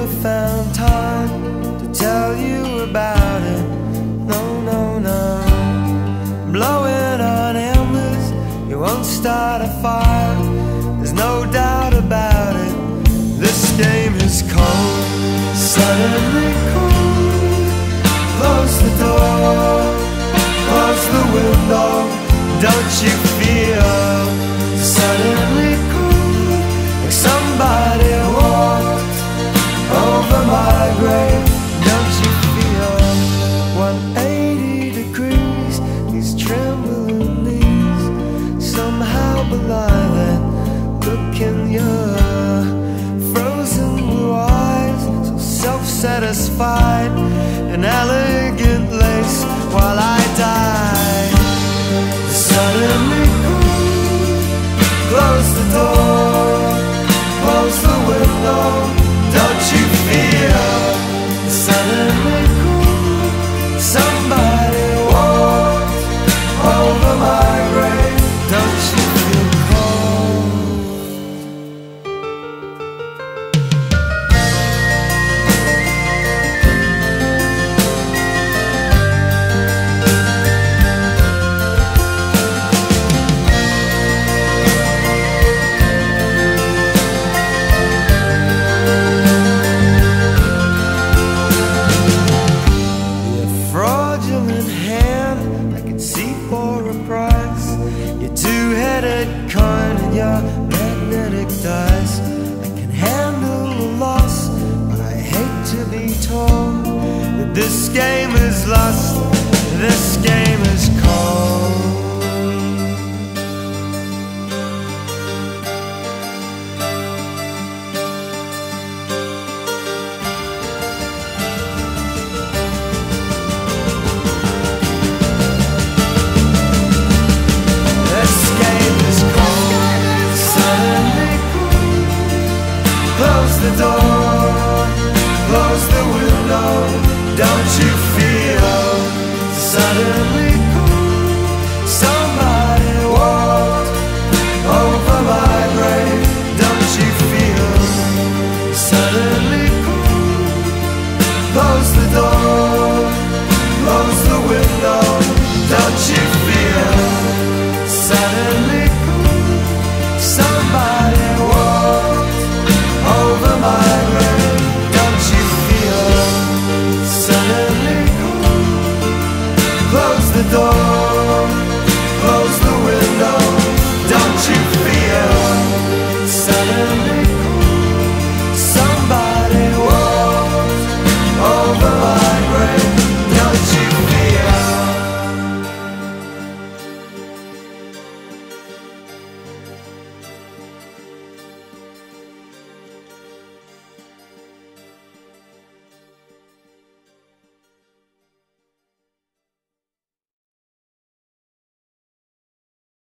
never found time to tell you about it. No, no, no. Blowing on embers, you won't start a fire. There's no doubt about it. This game is cold, suddenly cold. Close the door, close the window. Don't you feel suddenly cold, like somebody walked over my grave? Don't you feel 180 degrees, these trembling knees somehow belie that look in your frozen blue eyes, so self-satisfied and elegant lace while I die. Suddenly cool, close the door, close the window, don't you feel? Suddenly cool, somebody walked over my grave, don't you feel Don't you feel suddenly?